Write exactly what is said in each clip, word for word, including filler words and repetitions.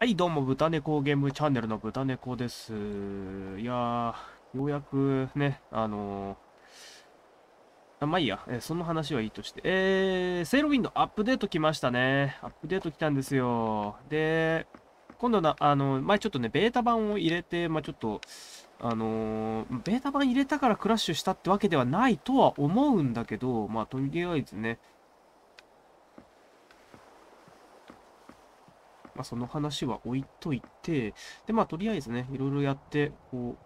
はい、どうも、豚猫ゲームチャンネルの豚猫です。いやー、ようやくね、あのー、あまあいいや、えー、その話はいいとして。えー、セイロウィンドアップデート来ましたね。アップデート来たんですよ。で、今度な、あのー、前ちょっとね、ベータ版を入れて、まあちょっと、あのー、ベータ版入れたからクラッシュしたってわけではないとは思うんだけど、まあとりあえずね、まあその話は置いといて、で、まあとりあえずね、いろいろやって、こ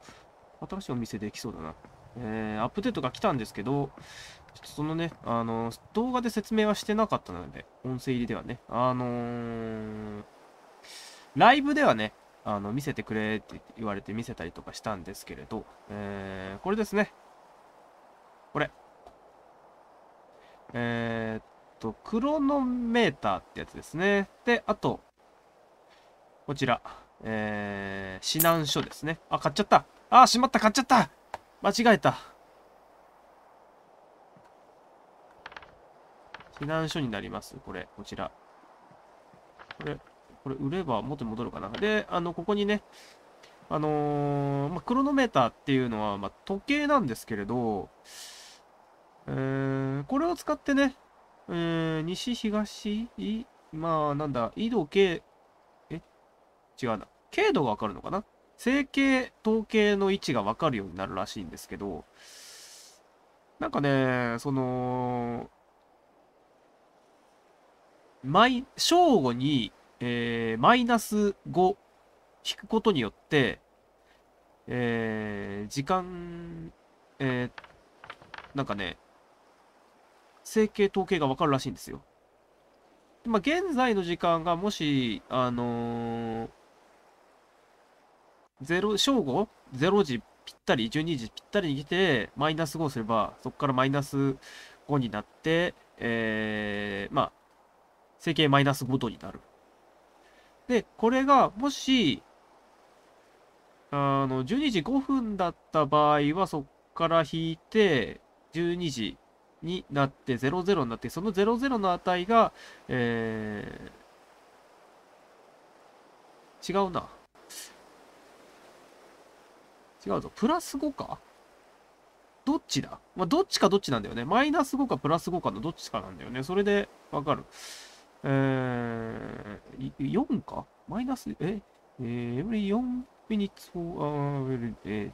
う、新しいお店できそうだな。えー、アップデートが来たんですけど、ちょっとそのね、あのー、動画で説明はしてなかったので、音声入りではね、あのー、ライブではね、あの、見せてくれって言われて見せたりとかしたんですけれど、えー、これですね。これ。えー、っと、クロノメーターってやつですね。で、あと、こちら、えー、指南書ですね。あ、買っちゃった。あ、しまった、買っちゃった。間違えた。指南書になります。これ、こちら。これ、これ売れば元に戻るかな。で、あの、ここにね、あのー、まあ、クロノメーターっていうのは、まあ、時計なんですけれど、えー、これを使ってね、えー、西、東、い、まあ、なんだ、緯度、経、違うな。経度がわかるのかな？正形、統計の位置がわかるようになるらしいんですけど、なんかね、その、毎、正午に、えー、マイナスご引くことによって、えー、時間、えー、なんかね、正形、統計がわかるらしいんですよ。まあ、現在の時間がもし、あのー、ゼロ正午ゼロじぴったり、じゅうにじぴったりに来て、マイナスごすれば、そこからマイナスごになって、えー、まあ、正形マイナスご度になる。で、これが、もし、あの、じゅうにじごふんだった場合は、そこから引いて、じゅうにじ、になってゼロゼロになって、そのゼロゼロの値が、えー、違うな。違うぞ。プラスごかどっちだ、まあ、どっちかどっちなんだよね。マイナスごかプラスごかのどっちかなんだよね。それでわかる。えー、よんかマイナス、ええー、エブリよんミニッツ、え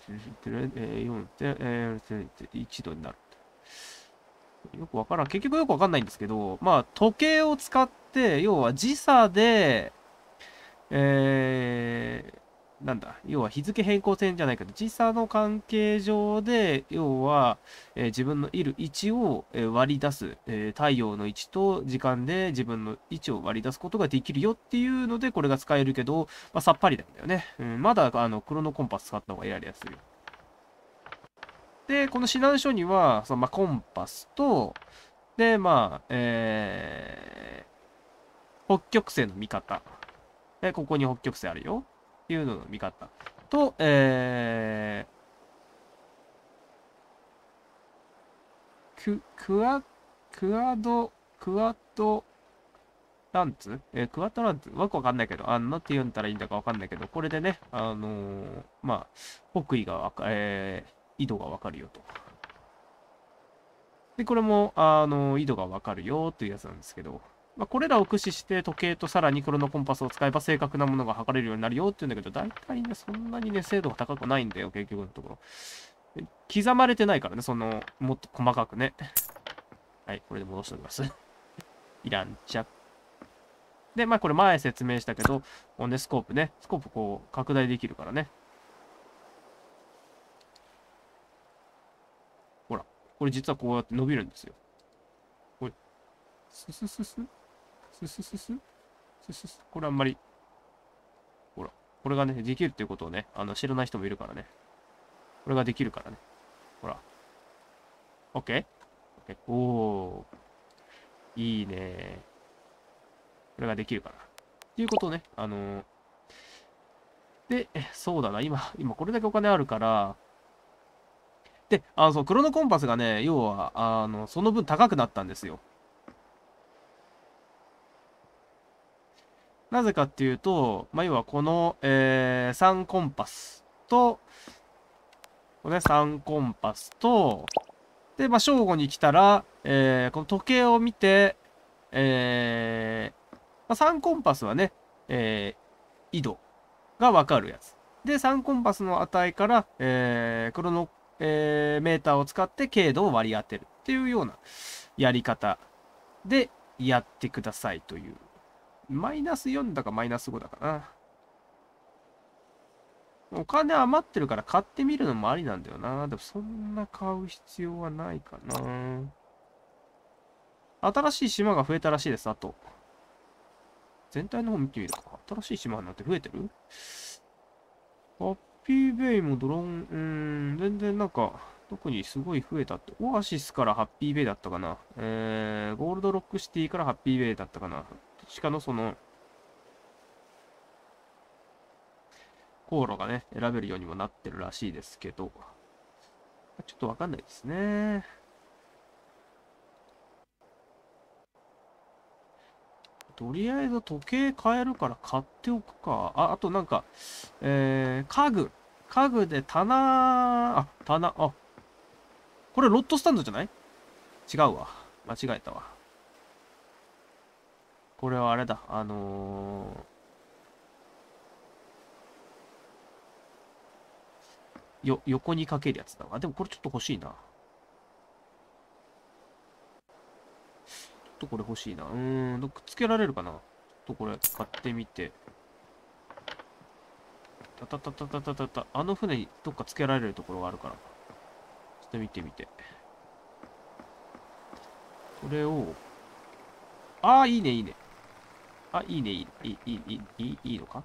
ー、いちどになる。よくわからん。結局よくわかんないんですけど、まあ、時計を使って、要は時差で、えー、なんだ、要は日付変更線じゃないけど、時差の関係上で、要は、えー、自分のいる位置を割り出す、えー、太陽の位置と時間で自分の位置を割り出すことができるよっていうので、これが使えるけど、まあ、さっぱりなんだよね。うん、まだ、あの、クロノコンパス使った方がやりやすいよ。で、この指南書には、そのまあ、コンパスと、で、まあ、えー、北極星の見方。で、ここに北極星あるよ。っていうのの見方。と、えー、ク、クア、クアド、クアドランツ、えー、クアトランツわくわかんないけど、あんなって読んだらいいんだかわかんないけど、これでね、あのー、まあ、北緯がわか、えー、緯度がわかるよと。で、これも、あの、緯度がわかるよというやつなんですけど、まあ、これらを駆使して時計とさらにクロノコンパスを使えば正確なものが測れるようになるよって言うんだけど、大体ね、そんなにね、精度が高くないんだよ、結局のところ。刻まれてないからね、その、もっと細かくね。はい、これで戻しておきます。いらんちゃ。で、まあ、これ前説明したけど、このスコープね、スコープこう、拡大できるからね。これ実はこうやって伸びるんですよ。これ。スススススススススススこれあんまり。ほら。これがね、できるっていうことをね、あの、知らない人もいるからね。これができるからね。ほら。OK?OK? おー。いいね。これができるから。っていうことをね、あのー。で、そうだな。今、今これだけお金あるから、で、あの、そう、クロノコンパスがね、要は、あの、その分高くなったんですよ。なぜかっていうと、まあ、要はこの、えー、さんコンパスと、これね、さんコンパスと、で、まあ、正午に来たら、えー、この時計を見て、えー、まあ、さんコンパスはね、えー、緯度がわかるやつ。で、さんコンパスの値から、えー、クロノ、えー、メーターを使って経度を割り当てるっていうようなやり方でやってくださいという。マイナスよんだかマイナスごだかな。お金余ってるから買ってみるのもありなんだよな。でもそんな買う必要はないかな。新しい島が増えたらしいです、あと。全体の方見てみるか。新しい島なんて増えてる？ハッピーベイもドローン、うーん、全然なんか、特にすごい増えたって。オアシスからハッピーベイだったかな。えー、ゴールドロックシティからハッピーベイだったかな。鹿のその、航路がね、選べるようにもなってるらしいですけど、ちょっとわかんないですね。とりあえず時計買えるから買っておくか。あ、あとなんか、えー、家具。家具で棚、あ、棚、あ、これロットスタンドじゃない？違うわ。間違えたわ。これはあれだ、あのー、よ、横にかけるやつだわ。でもこれちょっと欲しいな。ちょっとこれ欲しいな。うーん、くっつけられるかな。ちょっとこれ買ってみて。たたたたたたたた。あの船にどっかつけられるところがあるから。ちょっと見てみて。これを、ああ、いいね、いいね。あ、いいね、いい、いい、いい、いい、いいのか？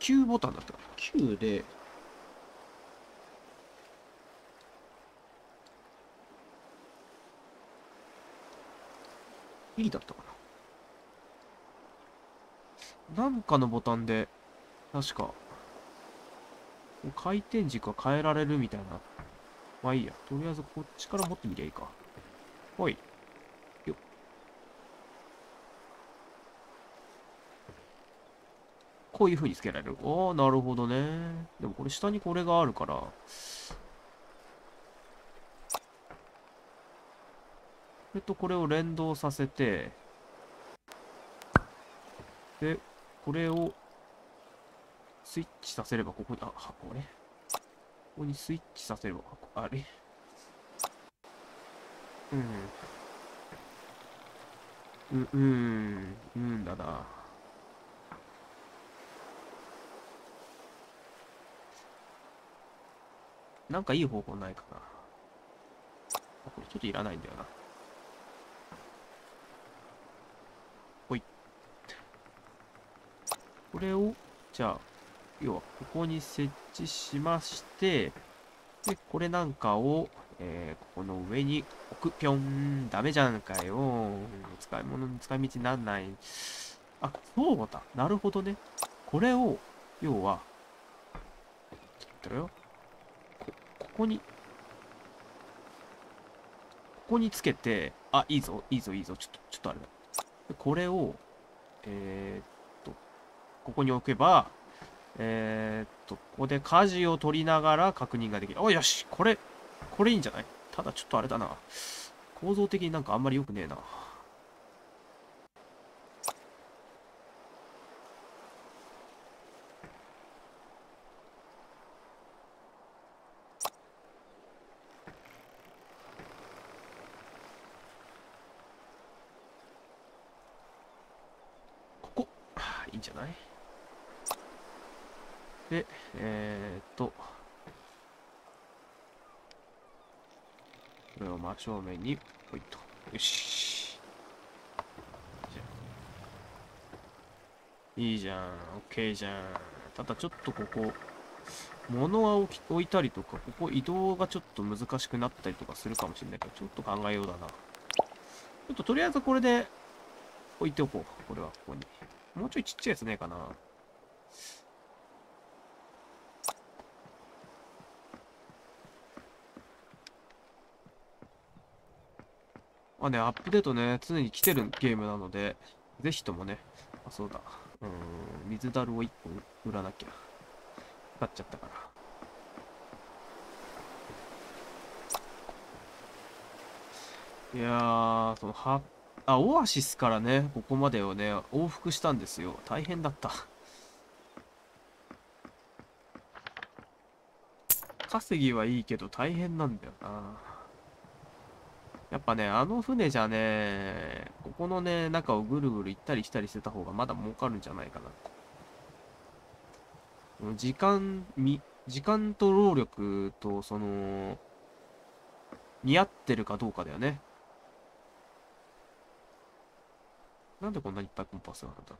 きゅうボタンだったかな。きゅうで、Eだったかな。なんかのボタンで、確か、回転軸は変えられるみたいな。まあいいや。とりあえずこっちから持ってみりゃいいか。ほい。よっ。こういう風につけられる。おー、なるほどね。でもこれ下にこれがあるから。これとこれを連動させて。で、これを。スイッチさせればここに、あ、これ。ここにスイッチさせれば、あれ。うん。う、うん、うんだな。なんかいい方法ないかな。これちょっといらないんだよな。ほい。これを、じゃあ、要は、ここに設置しまして、で、これなんかを、えー、ここの上に置く。ぴょん。ダメじゃんかよ。使い物の使い道になんない。あ、そうだ。なるほどね。これを、要は、ちょっとよ。こ、ここに、ここにつけて、あ、いいぞ、いいぞ、いいぞ。ちょっと、ちょっとあれだ。で、これを、えー、っと、ここに置けば、えーっと、ここで舵を取りながら確認ができる。お、よし、これ、これいいんじゃない？ただちょっとあれだな。構造的になんかあんまり良くねえな。ここ、いいんじゃない？で、えー、っと、これを真正面に、ほいっと。よし。いいじゃん。オッケーじゃん。ただちょっとここ、物は置き、置いたりとか、ここ移動がちょっと難しくなったりとかするかもしれないから、ちょっと考えようだな。ちょっととりあえずこれで置いておこう。これはここに。もうちょいちっちゃいやつねえかな。まあね、アップデートね、常に来てるゲームなので、ぜひともね、あ、そうだ。うーん、水樽をいっぽん売らなきゃ。買っちゃったから。いやー、そのは、あ、オアシスからね、ここまでをね、往復したんですよ。大変だった。稼ぎはいいけど大変なんだよな。やっぱね、あの船じゃね、ここのね、中をぐるぐる行ったり来たりしてた方がまだ儲かるんじゃないかな。時間、み、時間と労力と、その、似合ってるかどうかだよね。なんでこんなにいっぱいコンパスがあるんだろ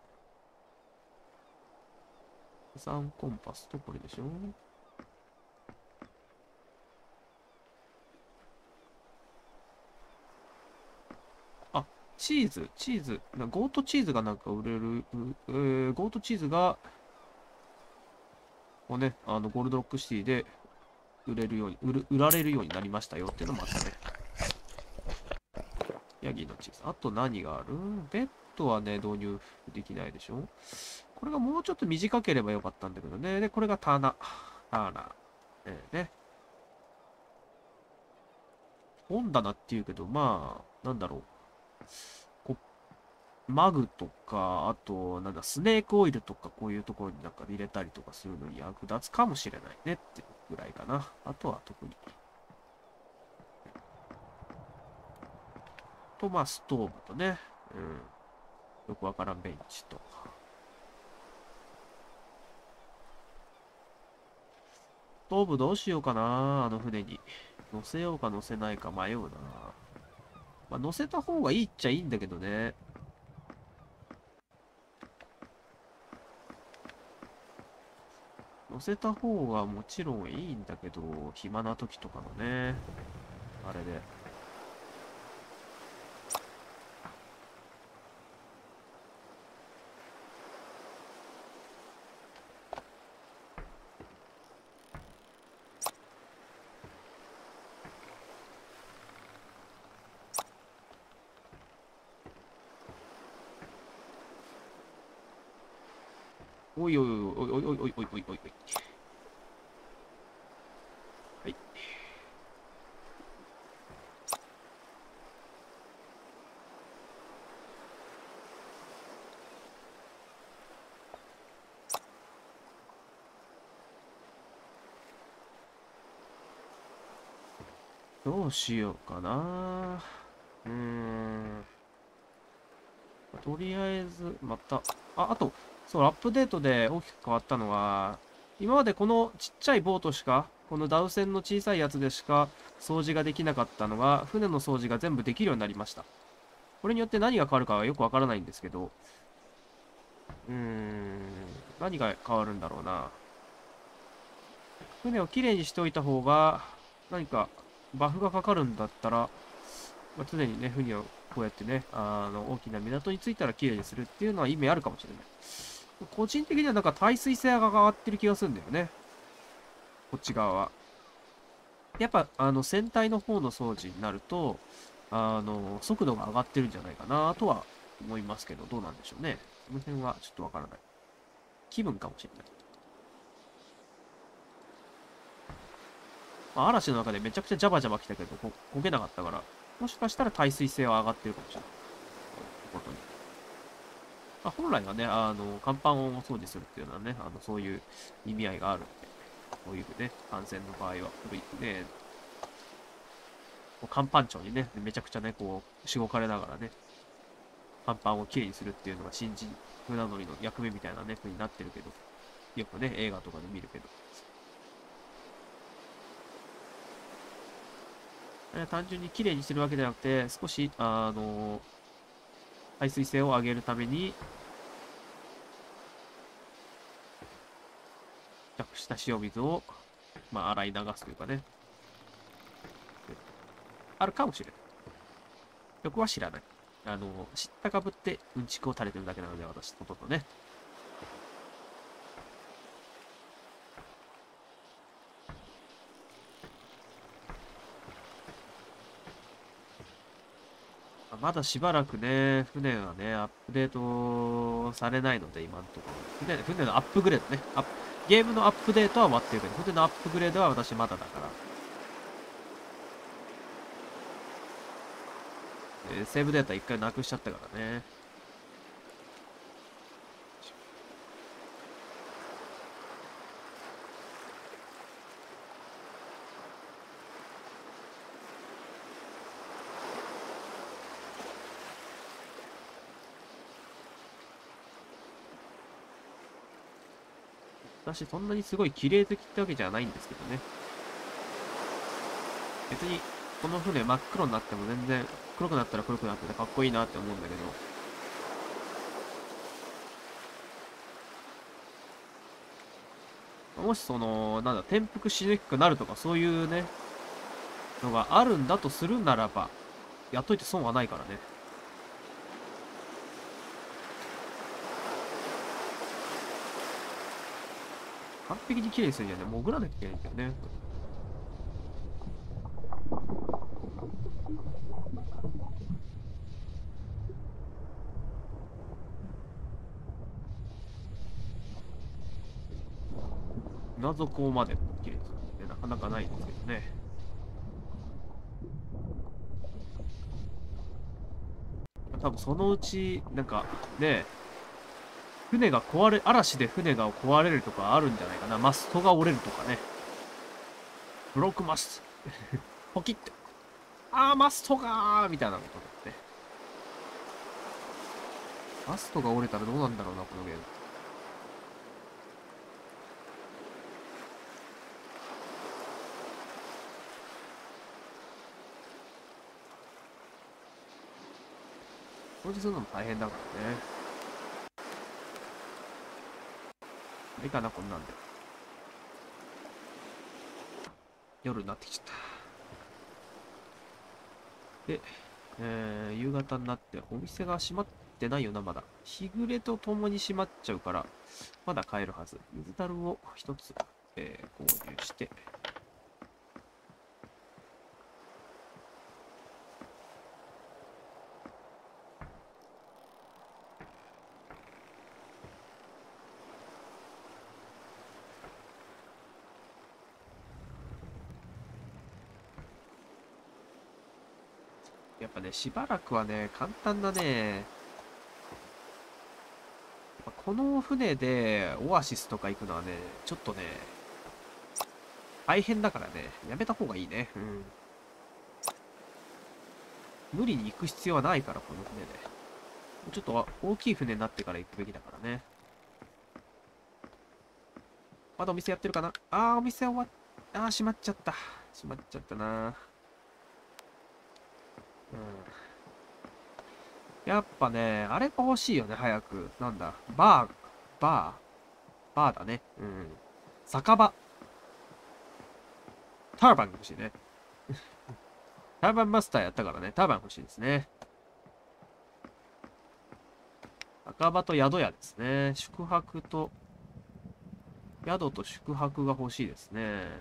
う。さんコンパスとこれでしょ。あ、チーズ、チーズ。なゴートチーズがなんか売れる、えー、ゴートチーズが、こうね、あの、ゴールドロックシティで売れるように、売る、売られるようになりましたよっていうのもあったね。ヤギのチーズ。あと何がある？ベッドはね、導入できないでしょ？これがもうちょっと短ければよかったんだけどね。で、これが棚。棚。ええね。本棚っていうけど、まあ、なんだろう。こマグとか、あと、なんだ、スネークオイルとか、こういうところになんか入れたりとかするのに役立つかもしれないねってぐらいかな。あとは特に。と、まあ、ストーブとね、うん。よくわからんベンチと。ストーブどうしようかな、あの船に。乗せようか乗せないか迷うな。まあ、乗せた方がいいっちゃいいんだけどね。乗せた方がもちろんいいんだけど、暇な時とかのね、あれで。おいおいおいおいおいおいおいおいおい。はい。どうしようかな。うーん。とりあえず、また。あ、あと。そう、アップデートで大きく変わったのは、今までこのちっちゃいボートしか、このダウ船の小さいやつでしか掃除ができなかったのが、船の掃除が全部できるようになりました。これによって何が変わるかはよくわからないんですけど、うーん、何が変わるんだろうな。船をきれいにしておいた方が、何かバフがかかるんだったら、まあ、常にね、船をこうやってね、あの、大きな港に着いたらきれいにするっていうのは意味あるかもしれない。個人的にはなんか耐水性が変わってる気がするんだよね。こっち側は。やっぱ、あの、船体の方の掃除になると、あの、速度が上がってるんじゃないかなとは思いますけど、どうなんでしょうね。その辺はちょっとわからない。気分かもしれない。まあ、嵐の中でめちゃくちゃジャバジャバ来たけど、こ焦げなかったから、もしかしたら耐水性は上がってるかもしれない。本当に。まあ、本来はね、あの、甲板をお掃除するっていうのはね、あの、そういう意味合いがあるんで、こういうね、艦船の場合は古いね、甲板長にね、めちゃくちゃね、こう、しごかれながらね、甲板をきれいにするっていうのが新人船乗りの役目みたいなね、風になってるけど、よくね、映画とかで見るけど。単純にきれいにしてるわけじゃなくて、少し、あの、耐水性を上げるために、付着した塩水を、まあ、洗い流すというかね。あるかもしれない。よくは知らない。あの、知ったかぶってうんちくを垂れてるだけなので、私、ほとんどね。まだしばらくね、船はね、アップデートされないので、今のところ。船、船のアップグレードね。アップゲームのアップデートは終わってるけど、船のアップグレードは私まだだから。えー、セーブデータ一回なくしちゃったからね。私そんなにすごい綺麗好きってわけじゃないんですけどね。別にこの船真っ黒になっても全然、黒くなったら黒くなっててかっこいいなって思うんだけど。もしその、なんだ、転覆しにくくなるとかそういうね、のがあるんだとするならば、やっといて損はないからね。完璧に綺麗にするにはね、潜らなきゃいけないんだよね。船底まで綺麗にするってなかなかないんですけどね。多分そのうち、なんかね、船が壊れ、嵐で船が壊れるとかあるんじゃないかな。マストが折れるとかね。ブロックマスト。ポキッて。あー、マストがーみたいなことだって。マストが折れたらどうなんだろうな、このゲーム。掃除するのも大変だからね。いいかな、こんなんで。夜になってきちゃった。で、えー、夕方になって、お店が閉まってないよな、まだ。日暮れとともに閉まっちゃうから、まだ買えるはず。水樽を一つ、えー、購入して。やっぱね、しばらくはね、簡単だね。この船でオアシスとか行くのはね、ちょっとね、大変だからね、やめた方がいいね。うん。無理に行く必要はないから、この船で。ちょっと大きい船になってから行くべきだからね。まだお店やってるかな？あー、お店終わっ、あー、閉まっちゃった。閉まっちゃったなー。うん、やっぱね、あれが欲しいよね、早く。なんだ、バー、バー、バーだね。うん。酒場。ターバン欲しいね。ターバンマスターやったからね、ターバン欲しいですね。酒場と宿屋ですね。宿泊と、宿と宿泊が欲しいですね。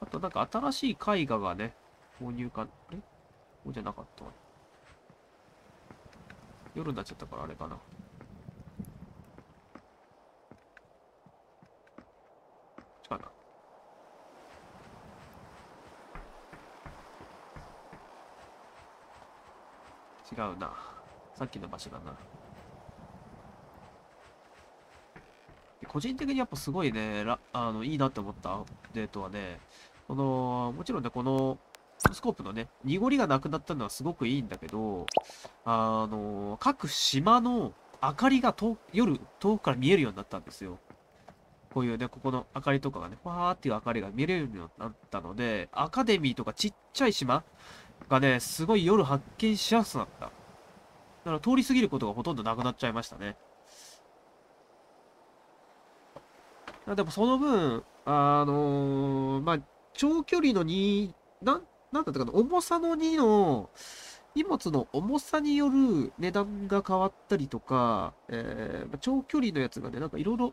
あとなんか新しい絵画がね、購入か、えここじゃなかった。夜になっちゃったからあれかな。違うな。違うな。さっきの場所だな。個人的にやっぱすごいね、らあのいいなって思ったアップデートはね、この、もちろんね、この、スコープのね、濁りがなくなったのはすごくいいんだけど、あの、各島の明かりが遠夜、遠くから見えるようになったんですよ。こういうね、ここの明かりとかがね、ファーっていう明かりが見れるようになったので、アカデミーとかちっちゃい島がね、すごい夜発見しやすくなった。だから通り過ぎることがほとんどなくなっちゃいましたね。でもその分、あのー、まあ、長距離のに、なんなんだったかな、重さのにの、荷物の重さによる値段が変わったりとか、えー、長距離のやつがね、なんかいろいろ、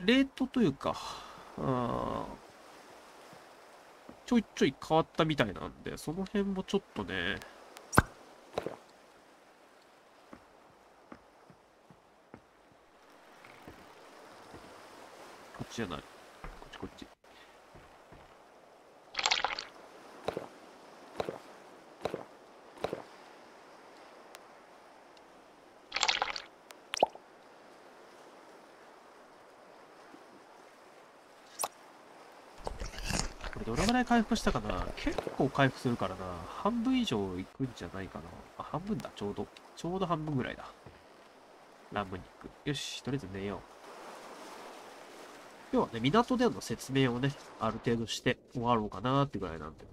レートというか、あちょいちょい変わったみたいなんで、その辺もちょっとね、こっちじゃない、こっちこっち。どれぐらい回復したかな？結構回復するからな。半分以上いくんじゃないかな。あ、半分だ。ちょうど。ちょうど半分ぐらいだ。ラム肉。よし、とりあえず寝よう。今日はね、港での説明をね、ある程度して終わろうかなーってぐらいなんで。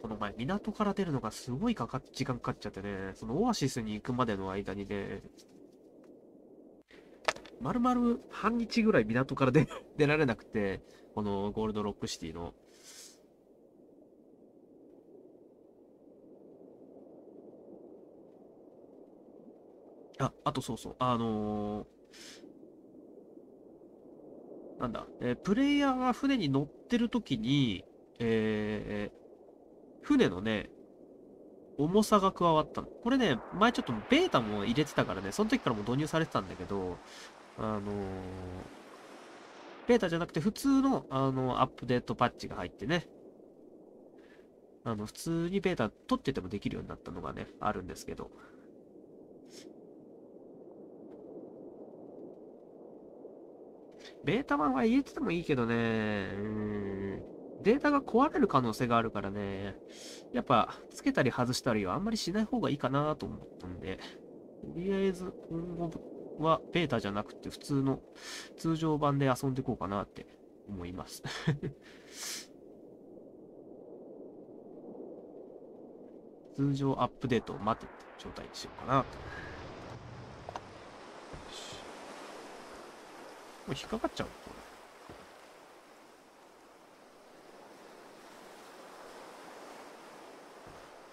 この前、港から出るのがすごいかかっ、時間かかっちゃってね、そのオアシスに行くまでの間にね、まるまる半日ぐらい港から出られなくて、このゴールドロックシティの。あ、あとそうそう、あのー、なんだ、えー、プレイヤーが船に乗ってるときに、えー、船のね、重さが加わったの。これね、前ちょっとベータも入れてたからね、その時からも導入されてたんだけど、あのー、ベータじゃなくて普通の、あの、アップデートパッチが入ってね、あの、普通にベータ取っててもできるようになったのがね、あるんですけど。ベータ版は入れててもいいけどね、うーん、データが壊れる可能性があるからね、やっぱ、つけたり外したりはあんまりしない方がいいかなと思ったんで、とりあえず、今後、はベータじゃなくて普通の通常版で遊んでいこうかなって思います通常アップデートを待てって状態にしようかなと。もう引っかかっちゃうこ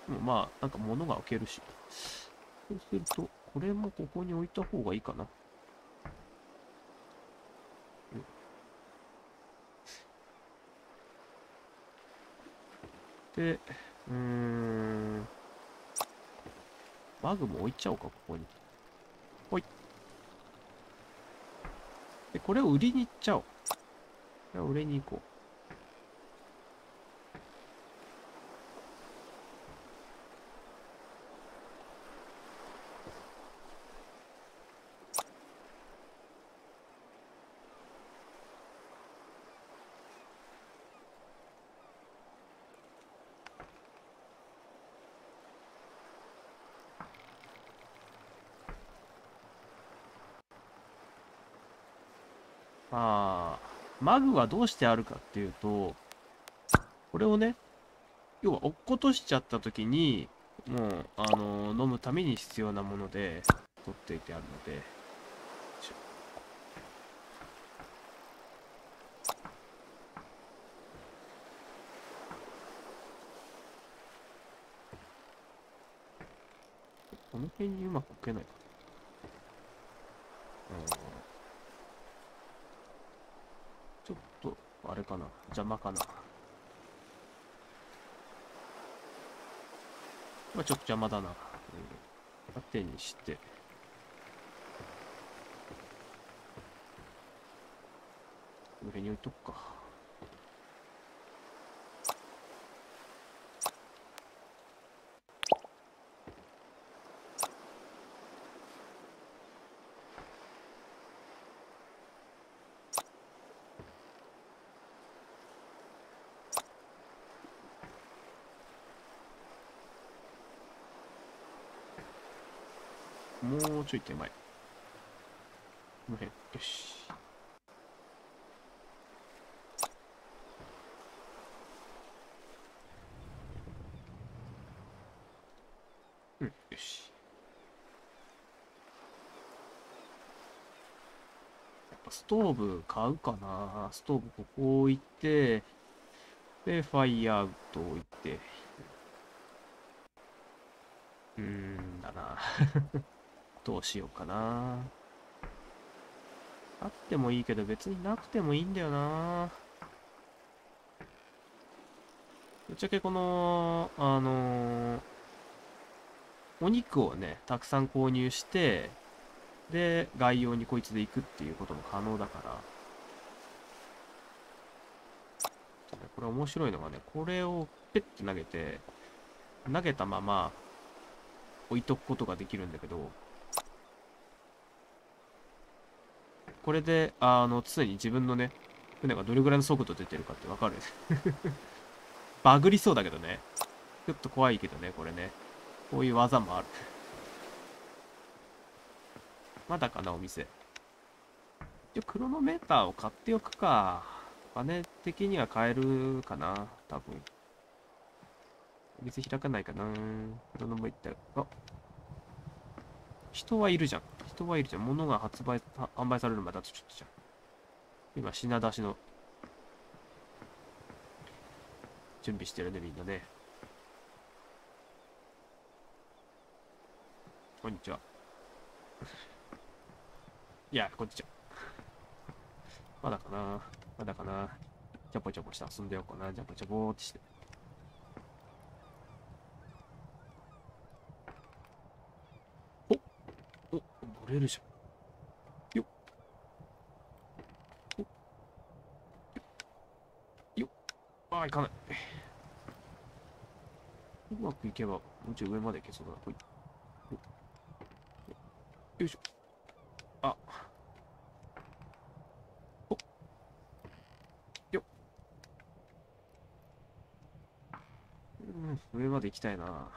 れ。もうまあなんか物が置けるし、そうするとこれもここに置いた方がいいかな。で、うーん。バグも置いちゃおうか、ここに。ほい。で、これを売りに行っちゃおう。これを売りに行こう。ああ、マグはどうしてあるかっていうと、これをね、要は落っことしちゃった時に、もう、あのー、飲むために必要なもので、取っていてあるので、この辺にうまく置けないかな。うん、ちょっと、あれかな、邪魔かな。まあ、ちょっと邪魔だな。縦にして。上に置いとくか。もうちょい手前。この辺。よし。うん、よし。やっぱストーブ買うかな。ストーブここ置いて、で、ファイアウト置いて。うーんだな。どうしようかな。あってもいいけど別になくてもいいんだよな。ぶっちゃけこの、あのー、お肉をね、たくさん購入して、で、外洋にこいつで行くっていうことも可能だから。これ面白いのがね、これをペッて投げて、投げたまま置いとくことができるんだけど、これで、あの、常に自分のね、船がどれぐらいの速度出てるかってわかるね。バグりそうだけどね。ちょっと怖いけどね、これね。こういう技もある。まだかな、お店。一応、クロノメーターを買っておくか。お金的には買えるかな、多分。お店開かないかな。クロノメーター。あ、人はいるじゃん。人はいるじゃん。物が発売、販売されるまであとちょっとじゃん。今、品出しの。準備してるね、みんなね。こんにちは。いや、こんにちは。まだかな、まだかな。ジャポジャポして遊んでようかな。ジャポジャポーってして。お、お、乗れるじゃん。ああ、行かない。うまくいけば、もうちょい上まで行けそうだな。ほい。よいしょ。あ。おっ。よっ。うん、上まで行きたいな。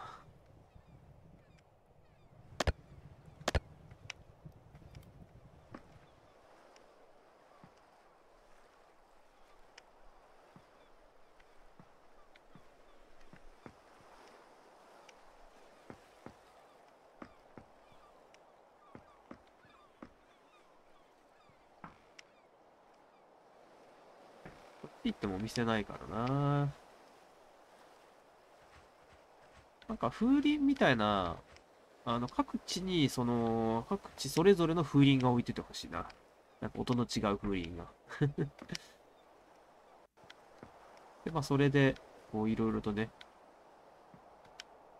行ってもお店ないからな。なんか風鈴みたいな、あの、各地に、その、各地それぞれの風鈴が置いててほしいな。なんか音の違う風鈴が。で、まあ、それで、こう、いろいろとね、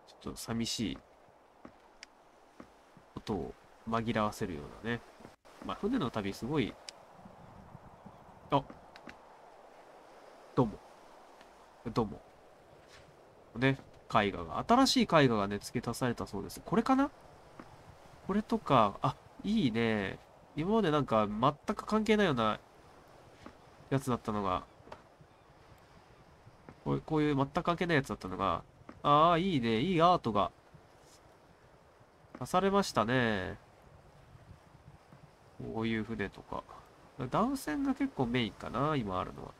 ちょっと寂しい音を紛らわせるようなね。まあ、船の旅すごい、あ、どうも。どうも。ね、絵画が。新しい絵画がね、付け足されたそうです。これかな？これとか、あ、いいね。今までなんか全く関係ないようなやつだったのが、こういう、こういう全く関係ないやつだったのが、ああ、いいね。いいアートが出されましたね。こういう船とか。断線が結構メインかな、今あるのは。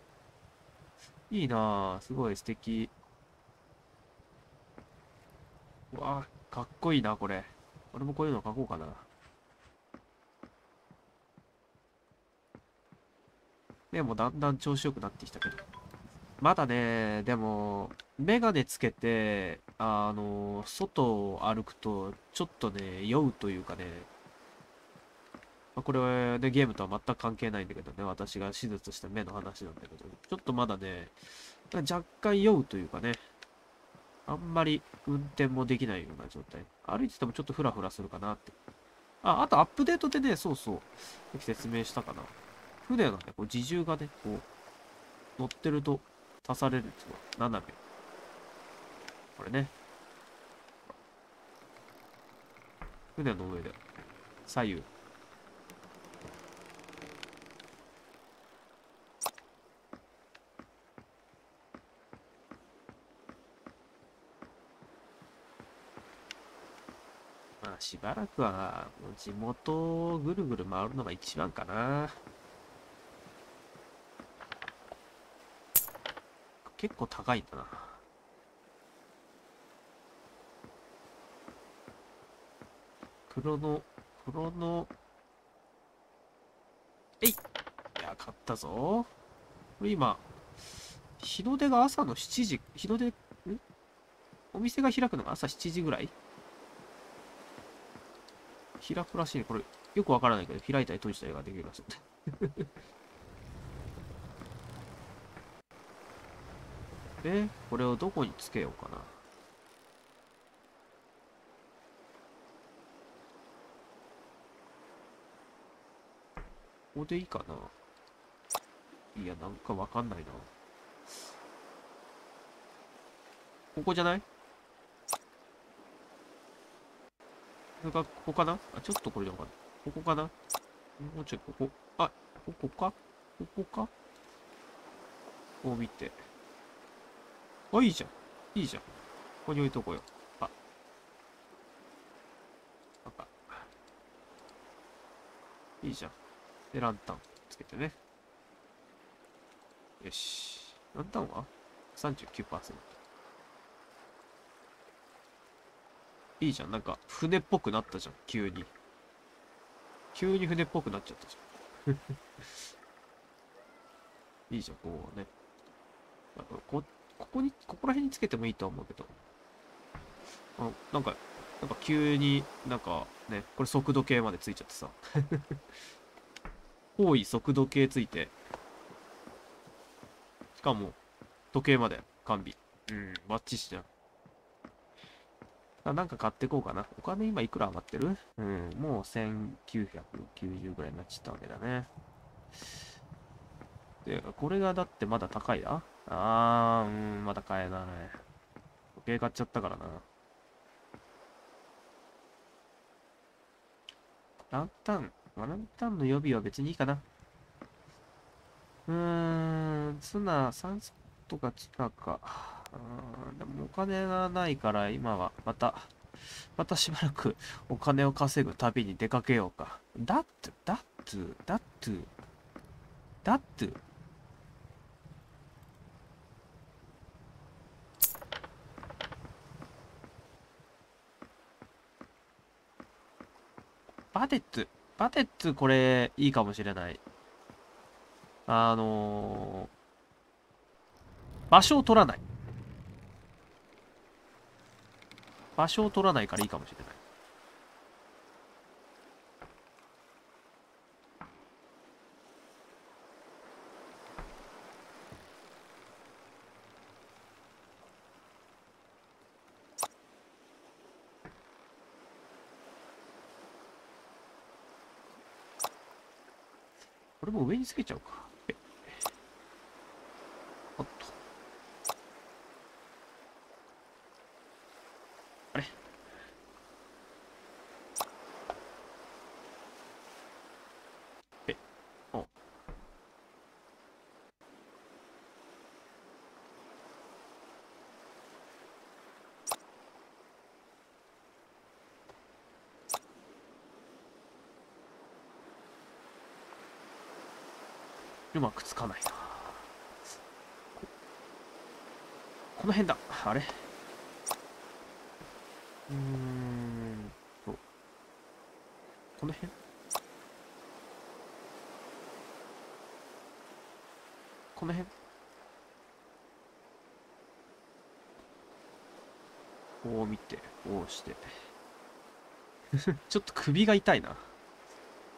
いいなぁ。すごい素敵。うわぁ、かっこいいな、これ。俺もこういうの描こうかな。ね、もうだんだん調子よくなってきたけど。まだね、でも、メガネつけて、あの、外を歩くと、ちょっとね、酔うというかね。これ、ね、ゲームとは全く関係ないんだけどね、私が手術した目の話なんだけど、ちょっとまだね、若干酔うというかね、あんまり運転もできないような状態。歩いててもちょっとフラフラするかなって。あ、あとアップデートでね、そうそう、さっき説明したかな。船がね、こう自重がね、こう、乗ってると足されるんですよ。ななびょう。これね。船の上で、左右。しばらくは地元をぐるぐる回るのが一番かな。結構高いんだな。クロノ、クロノ、えい！いや、買ったぞ。これ今、日の出が朝のしちじ、日の出、ん？お店が開くのが朝しちじぐらい？開くらしいね。これ、よくわからないけど、開いたり閉じたりができるらしい。で、これをどこにつけようかな。ここでいいかな。いや、なんかわかんないな。ここじゃない？それがここかな？あ、ちょっとこれじゃわかんない。ここかな？もうちょいここ。あ、ここか？ここか？こう見て。あ、いいじゃん。いいじゃん。ここに置いとこうよ。あ。なんか。いいじゃん。で、ランタンつけてね。よし。ランタンは ?さんじゅうきゅうパーセント。いいじゃん。なんか、船っぽくなったじゃん。急に。急に船っぽくなっちゃったじゃん。いいじゃん、こうね。なんかこ、ここに、ここら辺につけてもいいとは思うけど。あの、なんか、なんか急になんかね、これ速度計までついちゃってさ。方位速度計ついて、しかも時計まで完備。うん、バッチシじゃん。あ、なんか買ってこうかな。お金今いくら上がってる？うん、もうせんきゅうひゃくきゅうじゅうぐらいになっちゃったわけだね。で、これがだってまだ高いな。あー、うん、まだ買えない。時計買っちゃったからな。ランタン。ランタンの予備は別にいいかな。うーん、ツナ、酸素とかツナか。うん、でもお金がないから今はまた、またしばらくお金を稼ぐ旅に出かけようか。だって、だって、だって、だって。バデッツ。バテッツ、これ、いいかもしれない。あのー、場所を取らない。場所を取らないからいいかもしれない。これも上につけちゃうか。えっ。おっと。あれ？えっ。お。うまくつかないな。この辺だ。あれ？うーんと。この辺？この辺？こう見て、こうして。ちょっと首が痛いな。ち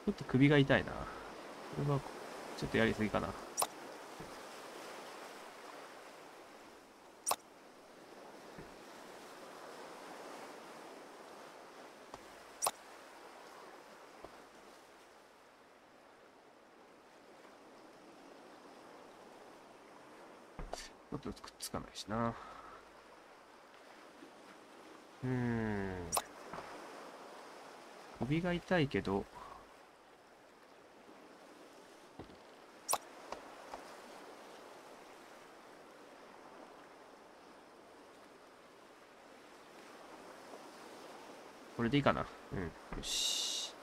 ょっと首が痛いな。これはちょっとやりすぎかな。ちょっとくっつかないしな。うーん。首が痛いけど。これでいいかな。うん。よし。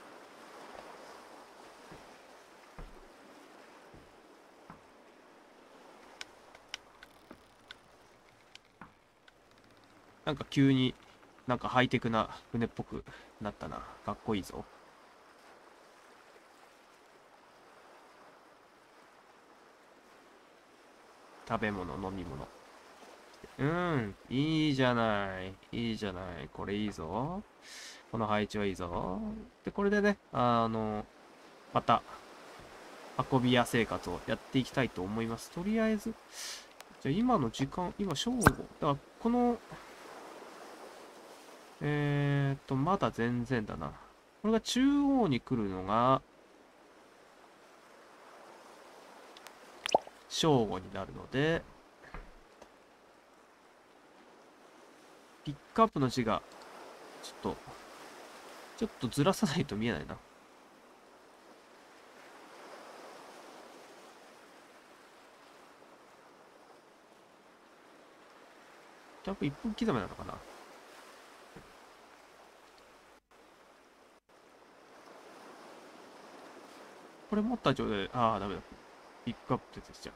なんか急になんかハイテクな船っぽくなったな。かっこいいぞ。食べ物、飲み物。うん、いいじゃない。いいじゃない。これいいぞ。この配置はいいぞ。で、これでね、あの、また、運び屋生活をやっていきたいと思います。とりあえず、じゃあ今の時間、今正午。だからこの、えー、っと、まだ全然だな。これが中央に来るのが、正午になるので、ピックアップの字が、ちょっと、ちょっとずらさないと見えないな。キャンプいっぷん刻みなのかな。これ持った状態で、ああ、ダメだ。ピックアップって出てきちゃう。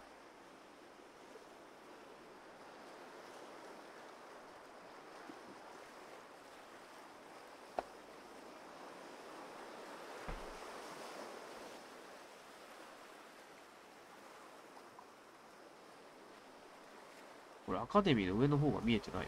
これアカデミーの上の方が見えてない。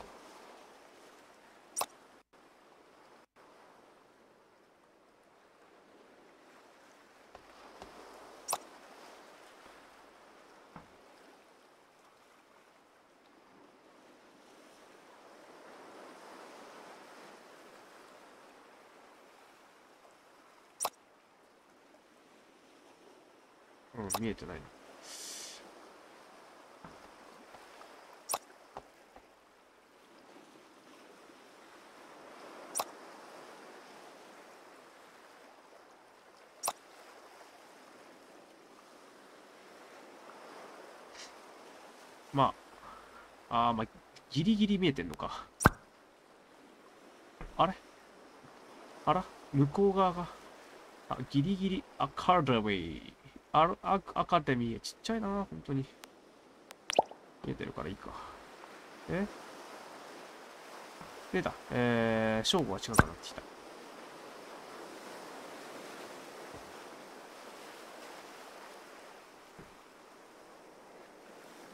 うん、見えてないな。まあ、あーまあ、ギリギリ見えてんのか。あれあら向こう側が。あ、ギリギリ、アカデミー。あア、アカデミー。ちっちゃいな、本当に。見えてるからいいか。え出た。えー、正午は違うかなってきた。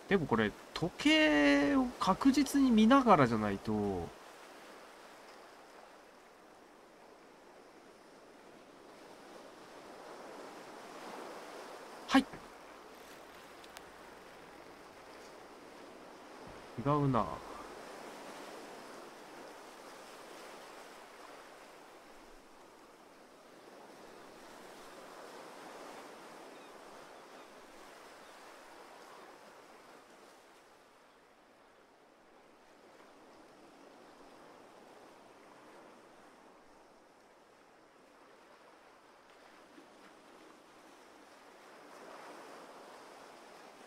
でもこれ、時計を確実に見ながらじゃないと、はい。違うな。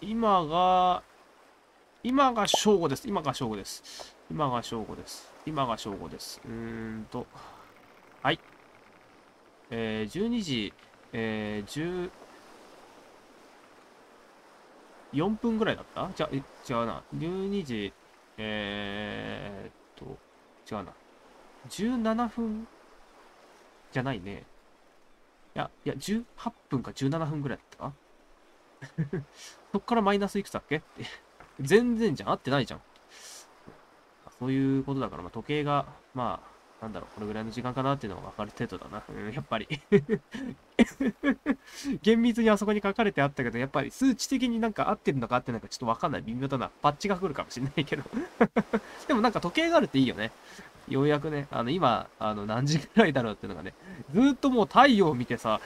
今が、今が正午です。今が正午です。今が正午です。今が正午です。うーんと。はい。えー、じゅうにじ、えー、じゅうよんぷんぐらいだった?じゃ、え、違うな。じゅうにじ、えーっと、違うな。じゅうななふんじゃないね。いや、いや、じゅうはっぷんかじゅうななふんぐらいだったか?そっからマイナスいくつだっけって全然じゃん合ってないじゃん。そういうことだから、まあ、時計が、まあ、なんだろう、これぐらいの時間かなっていうのが分かる程度だな。うん、やっぱり。厳密にあそこに書かれてあったけど、やっぱり数値的になんか合ってるのか合ってないかちょっと分かんない。微妙だな。パッチが来るかもしれないけど。でもなんか時計があるっていいよね。ようやくね、あの、今、あの、何時ぐらいだろうっていうのがね、ずっともう太陽を見てさ、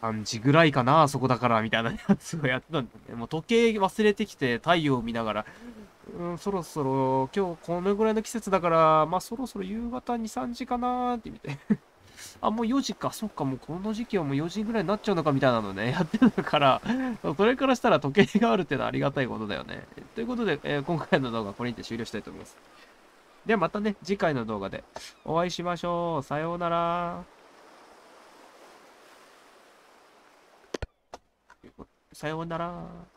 さんじぐらいかな、あそこだから、みたいなやつをやってたんだね。もう時計忘れてきて、太陽を見ながら、うん、そろそろ、今日このぐらいの季節だから、まあそろそろ夕方に、さんじかなーって見て。あ、もうよじか、そっか、もうこの時期はもうよじぐらいになっちゃうのか、みたいなのね、やってたから、それからしたら時計があるってのはありがたいことだよね。ということで、えー、今回の動画はこれにて終了したいと思います。ではまたね、次回の動画でお会いしましょう。さようなら。さようなら。